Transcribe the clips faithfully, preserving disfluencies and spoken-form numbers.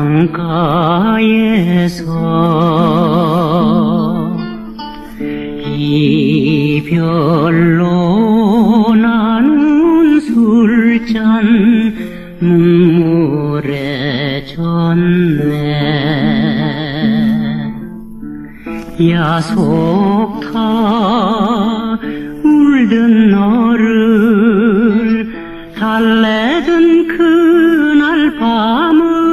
창가에서 이별로 난 술잔 눈물에 젖네. 야속하 울던 너를 달래던 그날 밤을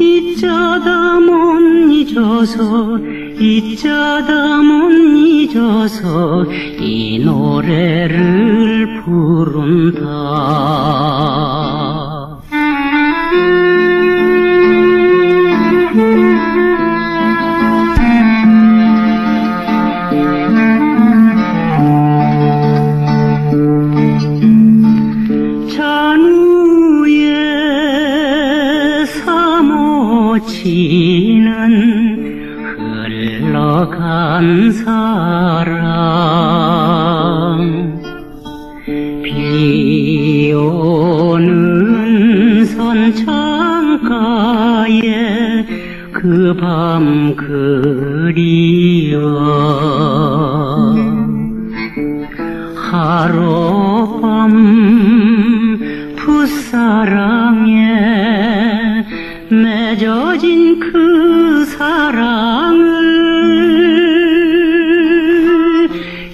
잊자다 못 잊어서 잊자다 못 잊어서 이 노래를 부른다. 지는 흘러간 사랑 비오는 선창가에 그 밤 그리워 하룻밤 풋사랑에 맺어진 그 사랑을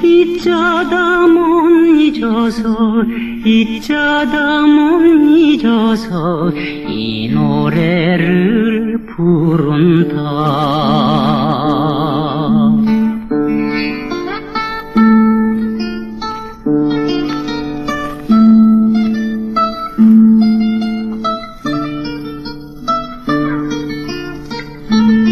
잊자다 못 잊어서 잊자다 못 잊어서 이 노래를 부른다. Thank you.